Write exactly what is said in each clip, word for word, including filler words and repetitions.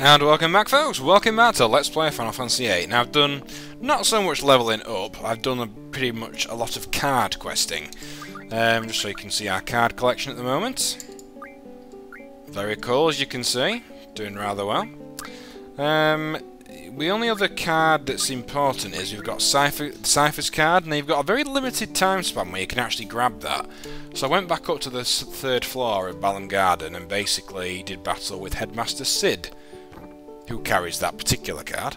And welcome back, folks! Welcome back to Let's Play Final Fantasy eight. Now, I've done not so much levelling up, I've done a, pretty much a lot of card questing. Um, just so you can see our card collection at the moment. Very cool, as you can see. Doing rather well. Um, the only other card that's important is we've got Cypher, Cypher's card, and they've got a very limited time span where you can actually grab that. So I went back up to the third floor of Balamb Garden and basically did battle with Headmaster Cid, who carries that particular card.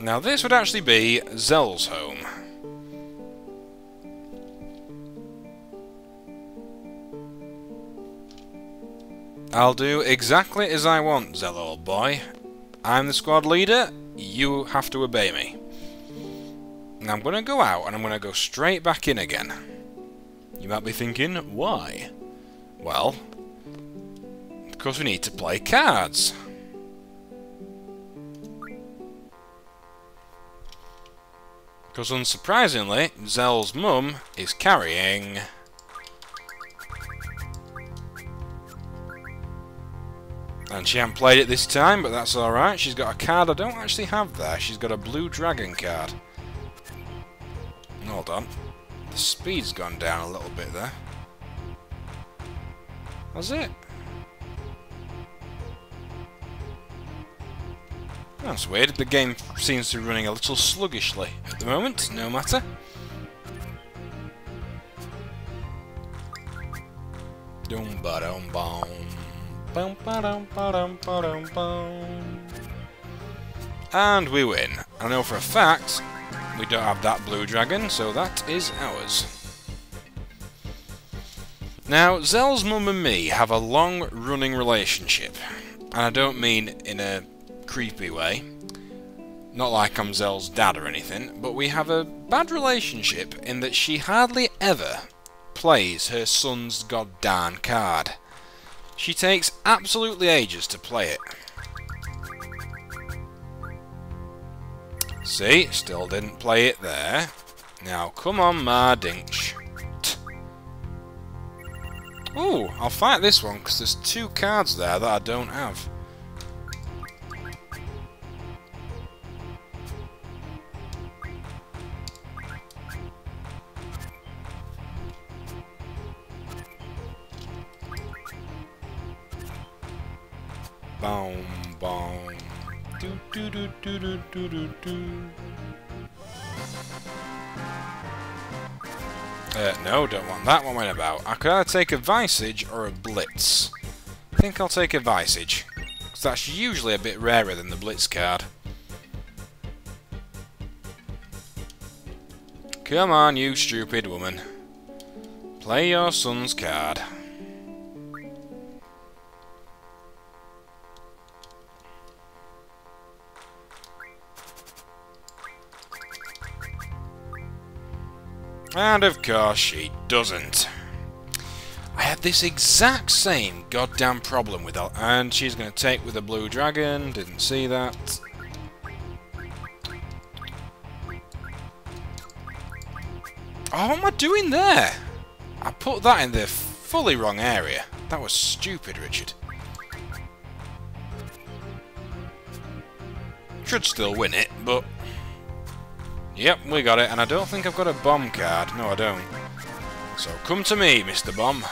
Now this would actually be Zell's home. I'll do exactly as I want, Zell, old boy. I'm the squad leader, you have to obey me. Now I'm going to go out and I'm going to go straight back in again. You might be thinking, why? Well, because we need to play cards. Because unsurprisingly, Zell's mum is carrying... And she hasn't played it this time, but that's alright. She's got a card I don't actually have there. She's got a blue dragon card. Hold on. The speed's gone down a little bit there. That's it. That's weird. The game seems to be running a little sluggishly at the moment, no matter. Dum ba dum bum. And we win. I know for a fact we don't have that blue dragon, so that is ours. Now, Zell's mum and me have a long-running relationship. And I don't mean in a creepy way. Not like I'm Zell's dad or anything, but we have a bad relationship in that she hardly ever plays her son's goddamn card. She takes absolutely ages to play it. See, still didn't play it there. Now, come on, ma dinch. Ooh, I'll fight this one, because there's two cards there that I don't have. Boom, boom. Do, do, do, do, do, do, do, do. Uh, no, don't want that one. Went about. I could either take a Visage or a Blitz. I think I'll take a Visage, because that's usually a bit rarer than the Blitz card. Come on, you stupid woman. Play your son's card. And of course she doesn't. I had this exact same goddamn problem with her. And she's going to take with a blue dragon. Didn't see that. Oh, what am I doing there? I put that in the fully wrong area. That was stupid, Richard. Should still win it, but... Yep, we got it, and I don't think I've got a bomb card. No, I don't. So come to me, Mister Bomb.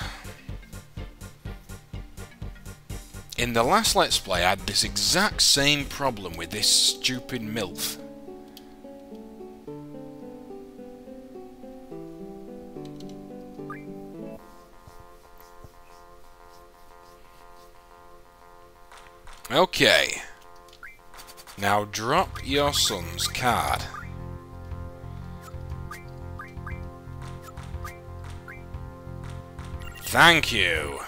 In the last Let's Play, I had this exact same problem with this stupid MILF. Okay. Now drop your son's card. Thank you.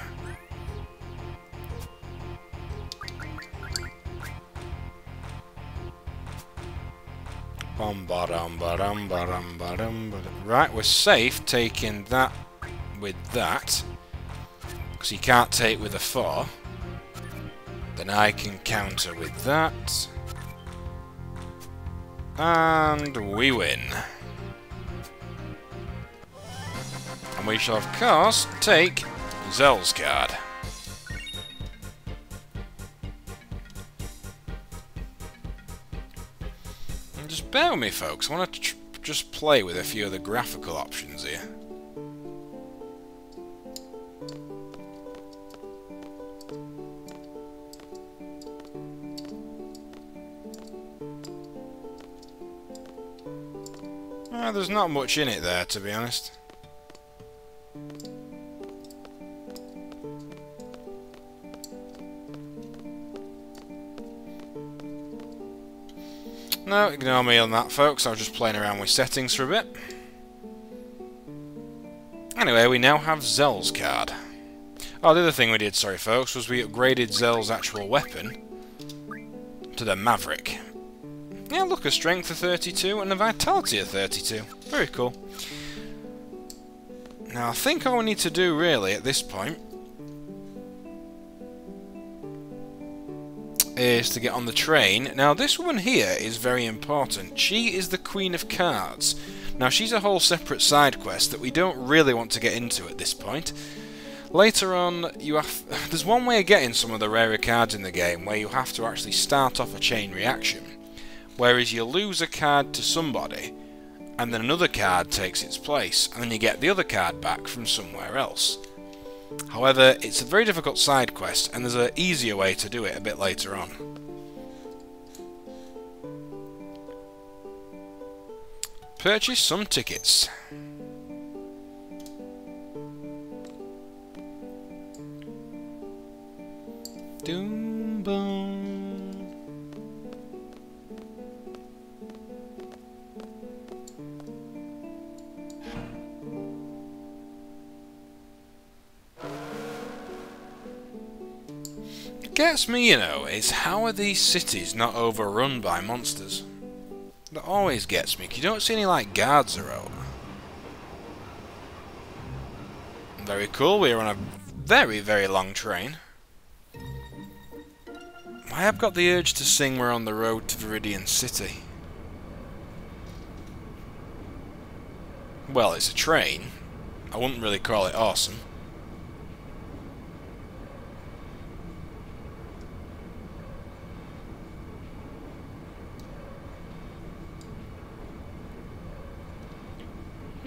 Right, we're safe taking that with that. Because he can't take with a four. Then I can counter with that. And we win. we shall, of course, take Zell's card. And just bear with me, folks. I want to tr just play with a few of the graphical options here. Well, there's not much in it there, to be honest. No, ignore me on that, folks. I was just playing around with settings for a bit. Anyway, we now have Zell's card. Oh, the other thing we did, sorry, folks, was we upgraded Zell's actual weapon to the Maverick. Yeah, look, a strength of thirty-two and a vitality of thirty-two. Very cool. Now, I think all we need to do, really, at this point is to get on the train. Now, this woman here is very important. She is the Queen of Cards. Now, she's a whole separate side quest that we don't really want to get into at this point. Later on, you have there's one way of getting some of the rarer cards in the game where you have to actually start off a chain reaction, whereas you lose a card to somebody and then another card takes its place and then you get the other card back from somewhere else. However, it's a very difficult side quest, and there's an easier way to do it a bit later on. Purchase some tickets. Doom boom. Gets me, you know, is how are these cities not overrun by monsters? That always gets me, 'cause you don't see any, like, guards around. Very cool, we're on a very, very long train. I have got the urge to sing We're on the Road to Viridian City. Well, it's a train. I wouldn't really call it awesome.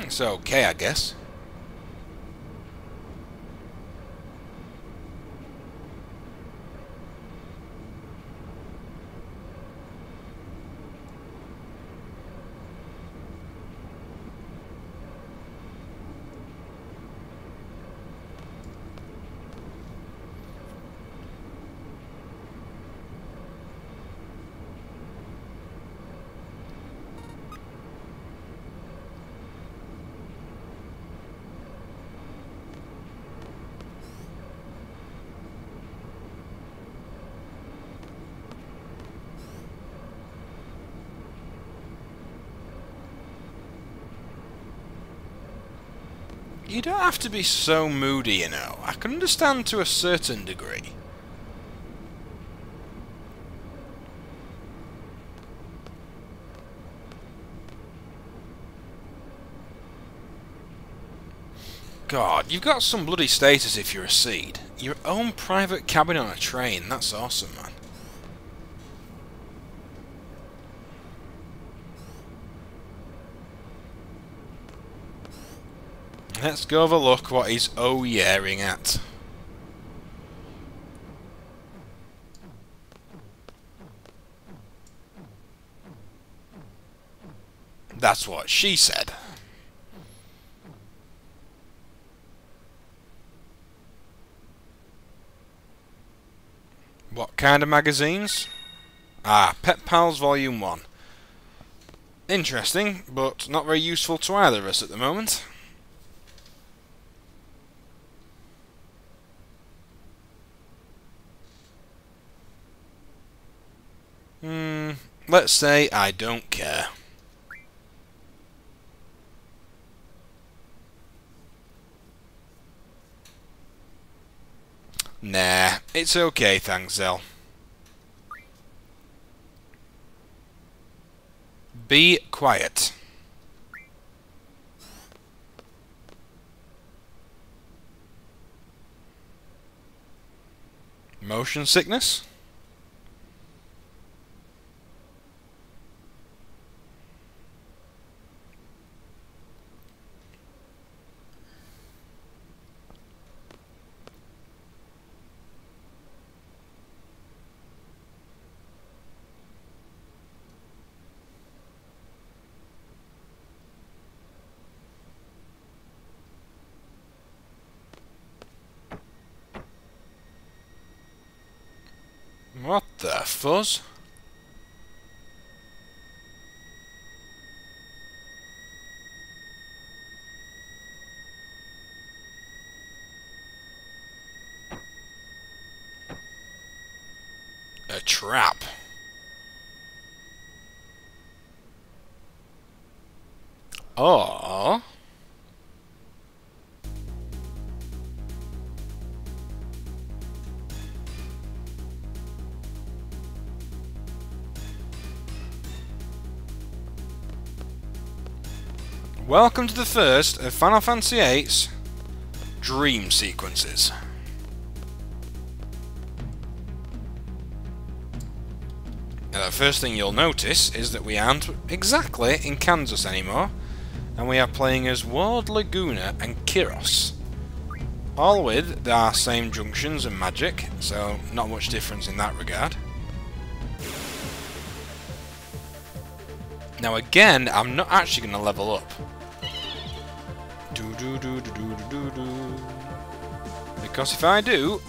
It's okay, I guess. You don't have to be so moody, you know. I can understand to a certain degree. God, you've got some bloody status if you're a Cid. Your own private cabin on a train, that's awesome, man. Let's go have a look what he's oh-yearing at. That's what she said. What kind of magazines? Ah, Pet Pals Volume one. Interesting, but not very useful to either of us at the moment. Hmm, let's say I don't care. Nah, it's okay, thanks, Zell. Be quiet. Motion sickness? What the fuzz? A trap. Oh. Welcome to the first of Final Fantasy eight's dream sequences. Now the first thing you'll notice is that we aren't exactly in Kansas anymore, and we are playing as Ward, Laguna and Kiros. All with our same junctions and magic, so not much difference in that regard. Now again, I'm not actually going to level up. Do, do, do, do, do, do. Because if I do,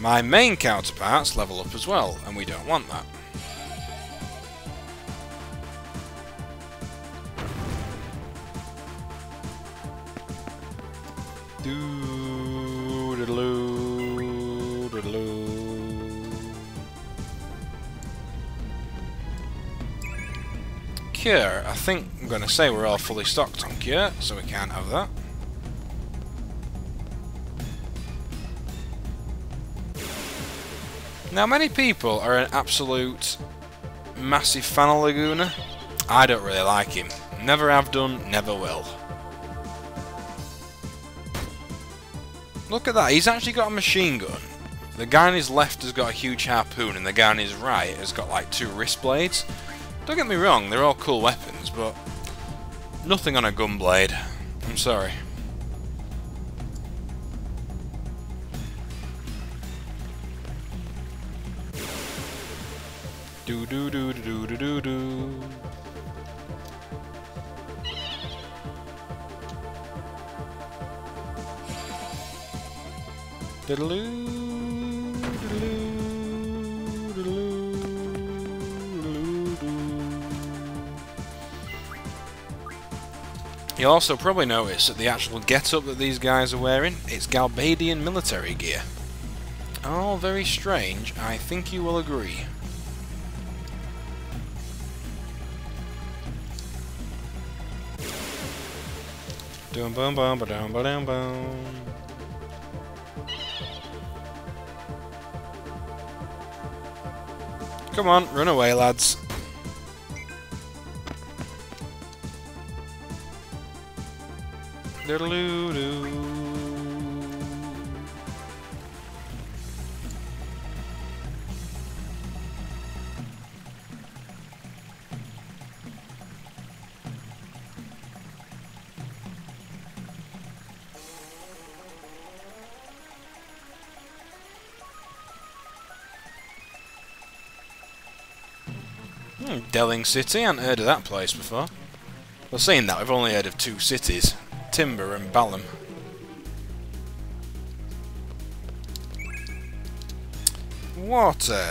my main counterparts level up as well, and we don't want that. Do, do, do, do, do. Cure, I think. I'm going to say we're all fully stocked on cure, so we can't have that. Now, many people are an absolute massive fan of Laguna. I don't really like him. Never have done, never will. Look at that, he's actually got a machine gun. The guy on his left has got a huge harpoon, and the guy on his right has got like two wrist blades. Don't get me wrong, they're all cool weapons, but nothing on a gun blade. I'm sorry. Do do do do do do do. Diddaloo, diddaloo, diddaloo, diddaloo. You'll also probably notice that the actual get-up that these guys are wearing, it's Galbadian military gear. All very strange, I think you will agree. Dum bum bum ba dum ba dum bum. Come on, run away, lads. Hmm, Delling City, I hadn't heard of that place before. Well, saying that, we've only heard of two cities. Timber and Balim. Water.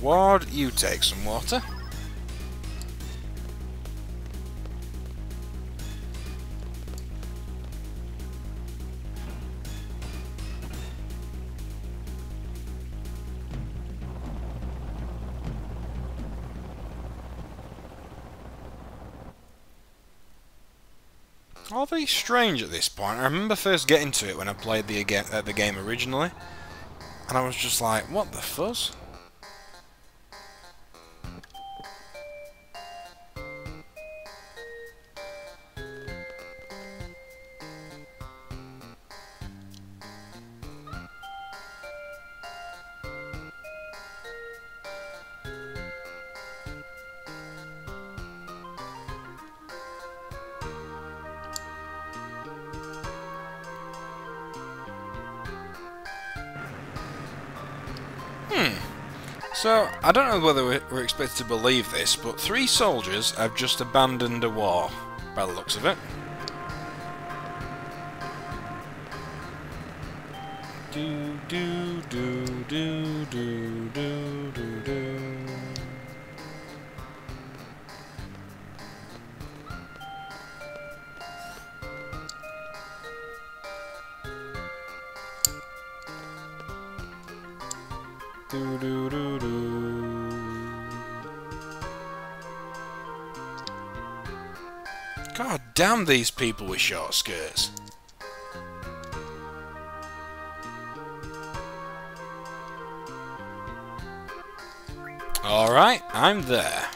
Ward, you take some water. All very strange at this point. I remember first getting to it when I played the, uh, the game originally, and I was just like, what the fuzz? Hmm. So, I don't know whether we're expected to believe this, but three soldiers have just abandoned a war, by the looks of it. Do, do, do, do, do, do, do, do. Do, do, do, do. God damn these people with short skirts. Alright, I'm there.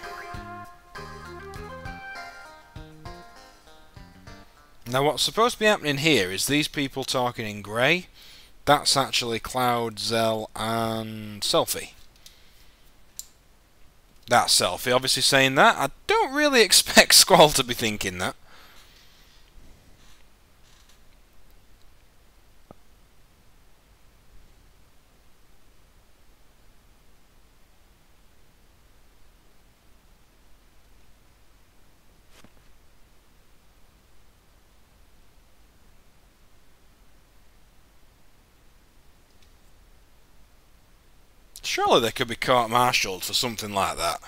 Now what's supposed to be happening here is these people talking in grey. That's actually Cloud, Zell, and Selphie. That's Selphie, obviously saying that. I don't really expect Squall to be thinking that. Surely they could be court-martialed for something like that.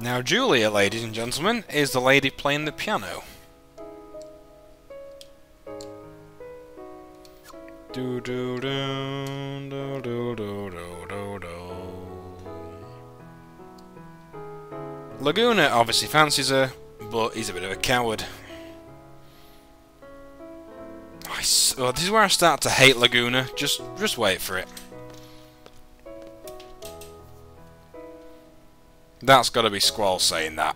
Now Julia, ladies and gentlemen, is the lady playing the piano. Do do do do do do do do. Laguna obviously fancies her, but he's a bit of a coward. I s oh, this is where I start to hate Laguna. Just just wait for it. That's got to be Squall saying that.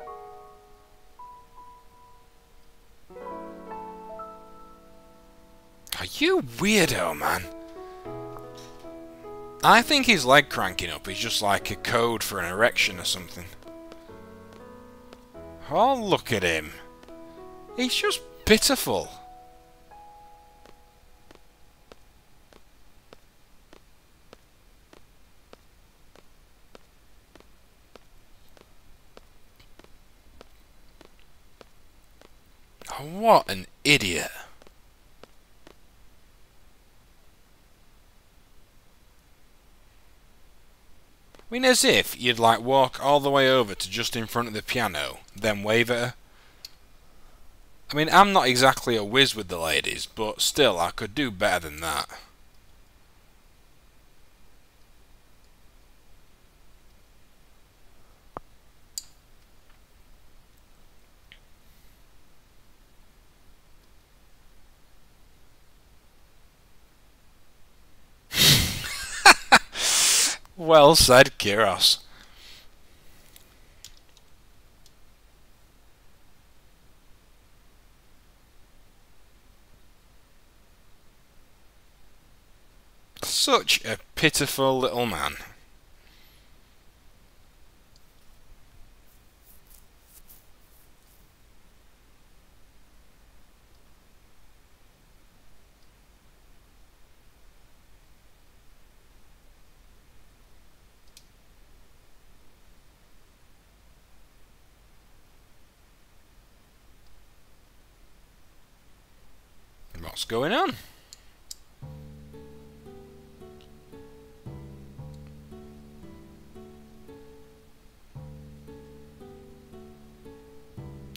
Are you weirdo, man? I think his leg cranking up is just like a code for an erection or something. Oh, look at him. He's just pitiful. What an idiot. I mean, as if you'd like walk all the way over to just in front of the piano, then wave at her. I mean, I'm not exactly a whiz with the ladies, but still, I could do better than that. Well said, Kiros. Such a pitiful little man. What's going on?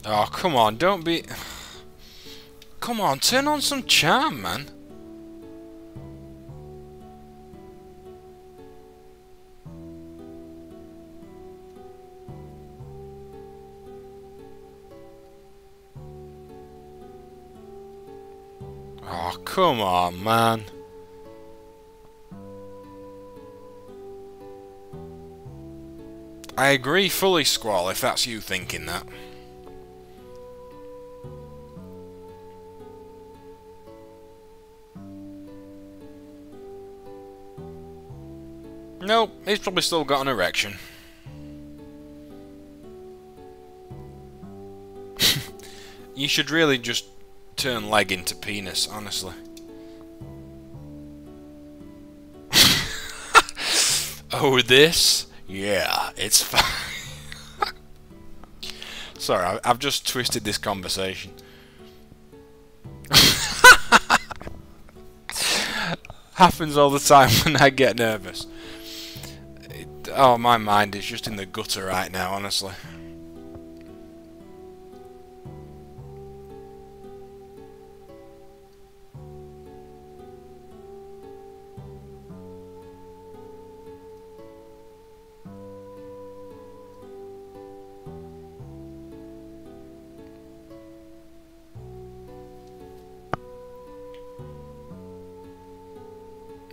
Oh, come on, don't be... Come on, turn on some charm, man. Oh, come on, man. I agree fully, Squall, if that's you thinking that. Nope, he's probably still got an erection. You should really just turn leg into penis, honestly. Oh, this? Yeah, it's fine. Sorry, I've just twisted this conversation. Happens all the time when I get nervous. It, oh, my mind is just in the gutter right now, honestly.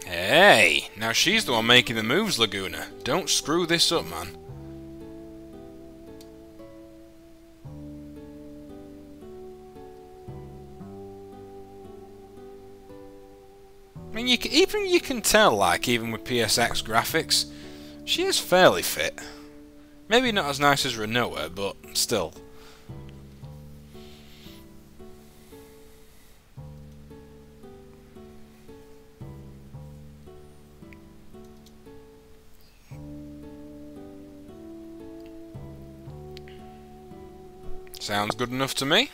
Hey, now she's the one making the moves, Laguna. Don't screw this up, man. I mean, you can, even you can tell, like, even with P S X graphics, she is fairly fit. Maybe not as nice as Rinoa, but still. Sounds good enough to me.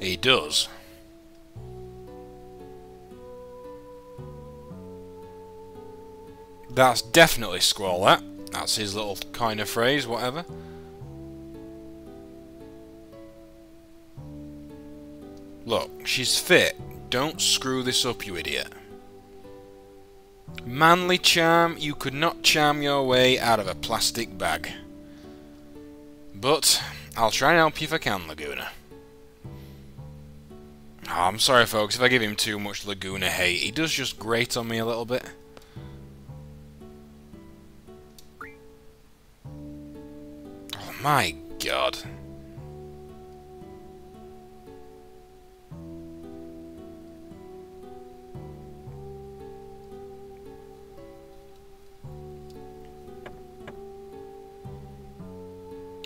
He does. That's definitely Squall, that. That's his little kind of phrase, whatever. Look, she's fit. Don't screw this up, you idiot. Manly charm, you could not charm your way out of a plastic bag. But I'll try and help you if I can, Laguna. Oh, I'm sorry, folks, if I give him too much Laguna hate. He does just grate on me a little bit. Oh, my God.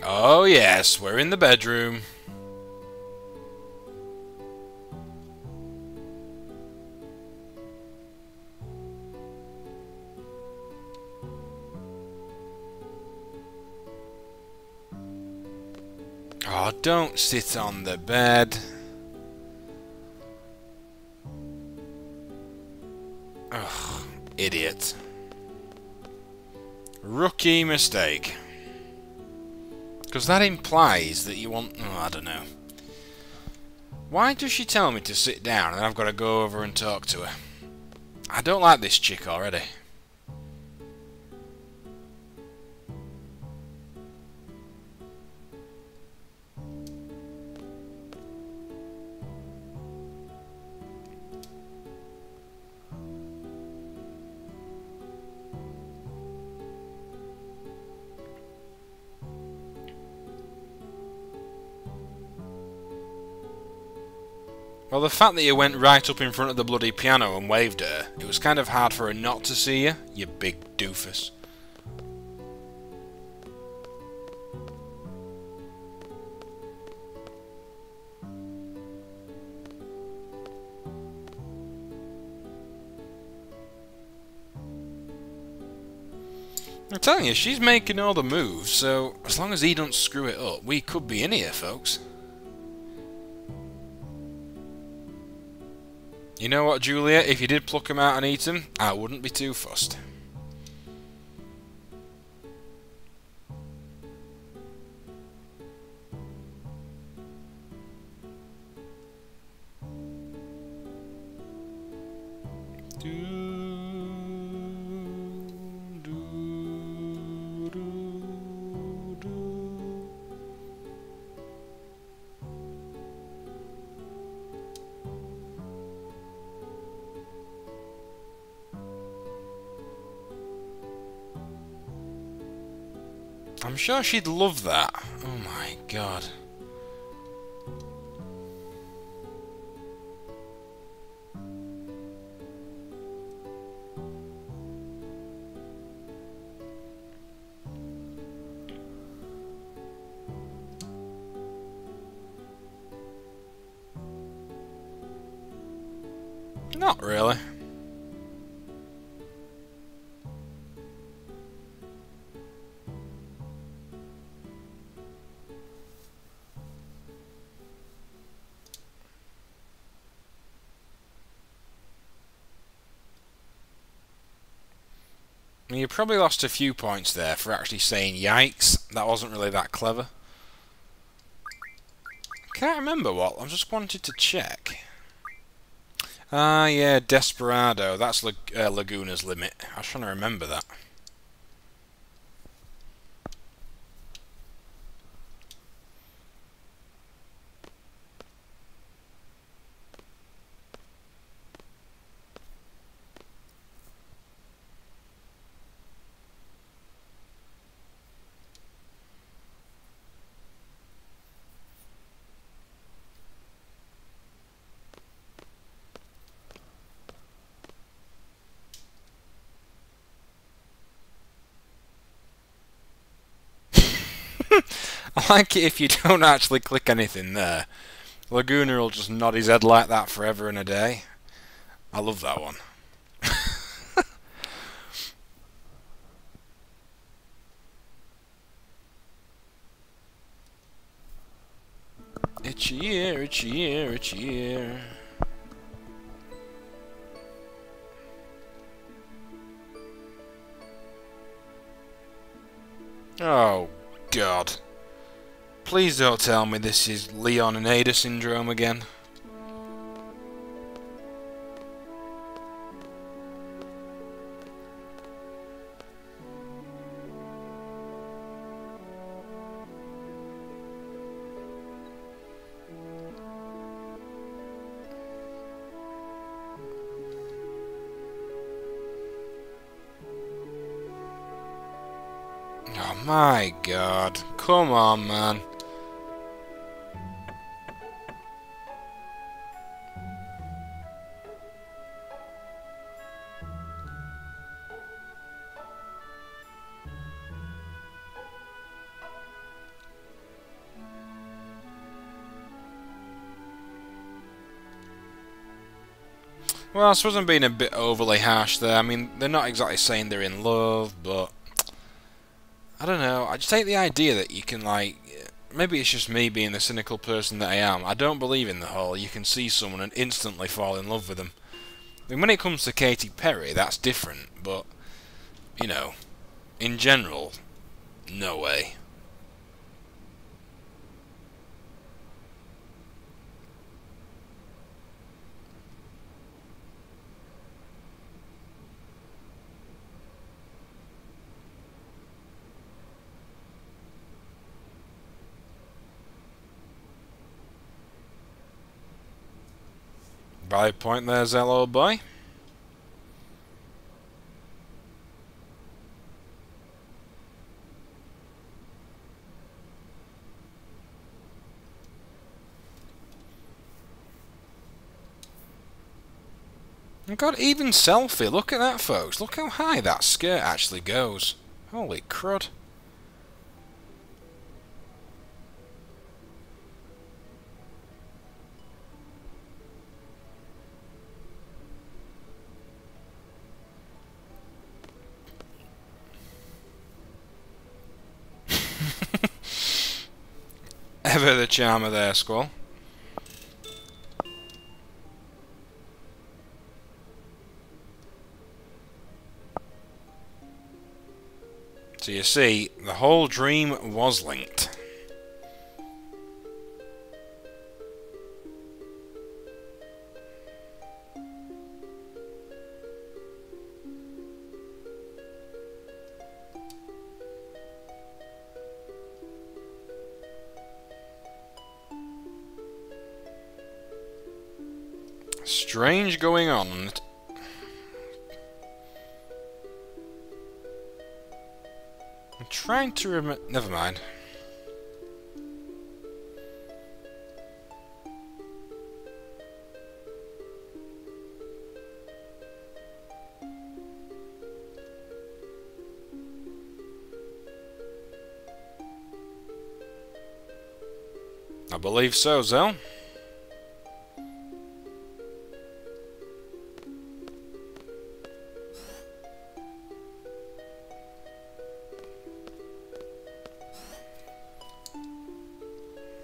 Oh yes, we're in the bedroom. Oh, don't sit on the bed. Ugh, idiot. Rookie mistake. Because that implies that you want... Oh, I don't know. Why does she tell me to sit down and then I've got to go over and talk to her? I don't like this chick already. Well, the fact that you went right up in front of the bloody piano and waved at her, it was kind of hard for her not to see you, you big doofus. I'm telling you, she's making all the moves, so as long as he don't screw it up, we could be in here, folks. You know what, Julia? If you did pluck them out and eat them, I wouldn't be too fussed. I'm sure she'd love that. Oh my god. Not really. You probably lost a few points there for actually saying yikes. That wasn't really that clever. Can't remember what. I just wanted to check. Ah, yeah, Desperado. That's Lag uh, Laguna's limit. I was trying to remember that. I like it if you don't actually click anything there. Laguna will just nod his head like that forever and a day. I love that one. It's a year, it's a year, it's a year. Oh, God. Please don't tell me this is Leon and Ada syndrome again. Oh my god, come on man. Well, I suppose I'm being a bit overly harsh there. I mean, they're not exactly saying they're in love, but I don't know. I just take the idea that you can, like, maybe it's just me being the cynical person that I am. I don't believe in the whole you can see someone and instantly fall in love with them. I mean, when it comes to Katy Perry, that's different, but, you know, in general, no way. Valid point there, Zell, old boy. And God, even Selphie. Look at that, folks. Look how high that skirt actually goes. Holy crud. Ever the charmer there, Squall. So you see, the whole dream was linked. Strange going on. I'm trying to remember. Never mind. I believe so, Zell.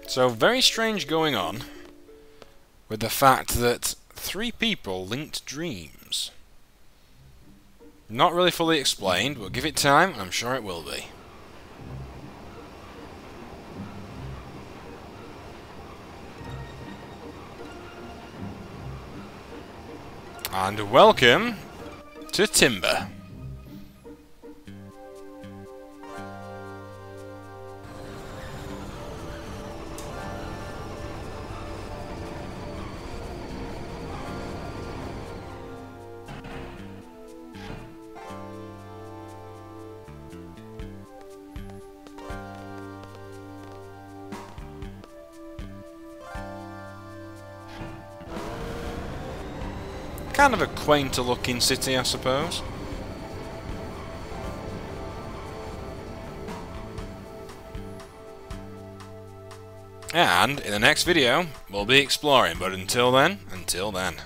So, very strange going on with the fact that three people linked dreams. Not really fully explained, but give it time, I'm sure it will be. And welcome to Timber. Kind of a quainter looking city, I suppose. And in the next video, we'll be exploring, but until then, until then.